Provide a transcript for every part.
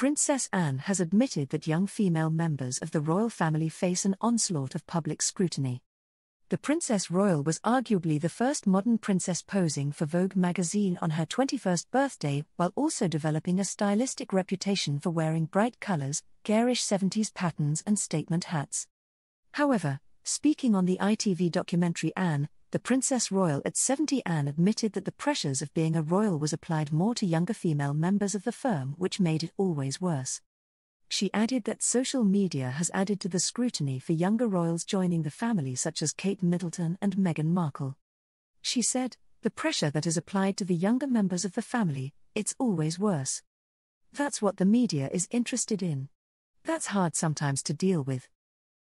Princess Anne has admitted that young female members of the royal family face an onslaught of public scrutiny. The Princess Royal was arguably the first modern princess posing for Vogue magazine on her 21st birthday, while also developing a stylistic reputation for wearing bright colours, garish 70s patterns and statement hats. However, speaking on the ITV documentary Anne, The Princess Royal at 70, Anne admitted that the pressures of being a royal was applied more to younger female members of the firm, which made it always worse. She added that social media has added to the scrutiny for younger royals joining the family, such as Kate Middleton and Meghan Markle. She said, "The pressure that is applied to the younger members of the family, it's always worse. That's what the media is interested in. That's hard sometimes to deal with.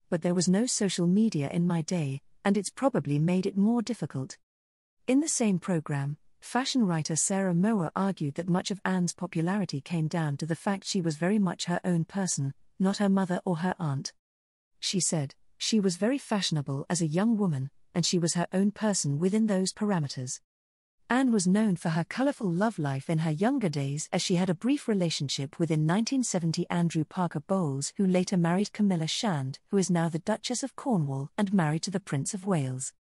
But there was no social media in my day, and it's probably made it more difficult." In the same program, fashion writer Sarah Moa argued that much of Anne's popularity came down to the fact she was very much her own person, not her mother or her aunt. She said, "She was very fashionable as a young woman, and she was her own person within those parameters." Anne was known for her colourful love life in her younger days, as she had a brief relationship with, in 1970, Andrew Parker Bowles, who later married Camilla Shand, who is now the Duchess of Cornwall and married to the Prince of Wales.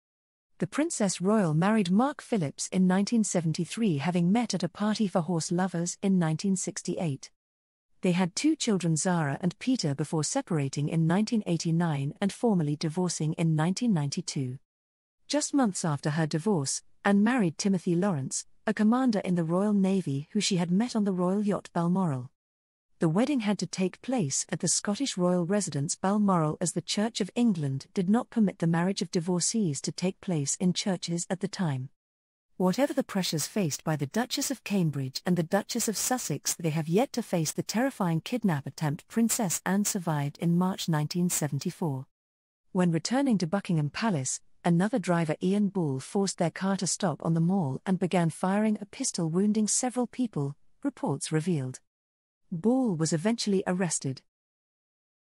The Princess Royal married Mark Phillips in 1973, having met at a party for horse lovers in 1968. They had two children, Zara and Peter, before separating in 1989 and formally divorcing in 1992. Just months after her divorce, Anne married Timothy Lawrence, a commander in the Royal Navy who she had met on the royal yacht Balmoral. The wedding had to take place at the Scottish royal residence Balmoral, as the Church of England did not permit the marriage of divorcees to take place in churches at the time. Whatever the pressures faced by the Duchess of Cambridge and the Duchess of Sussex, they have yet to face the terrifying kidnap attempt Princess Anne survived in March 1974. When returning to Buckingham Palace, another driver, Ian Ball, forced their car to stop on the Mall and began firing a pistol, wounding several people, reports revealed. Ball was eventually arrested.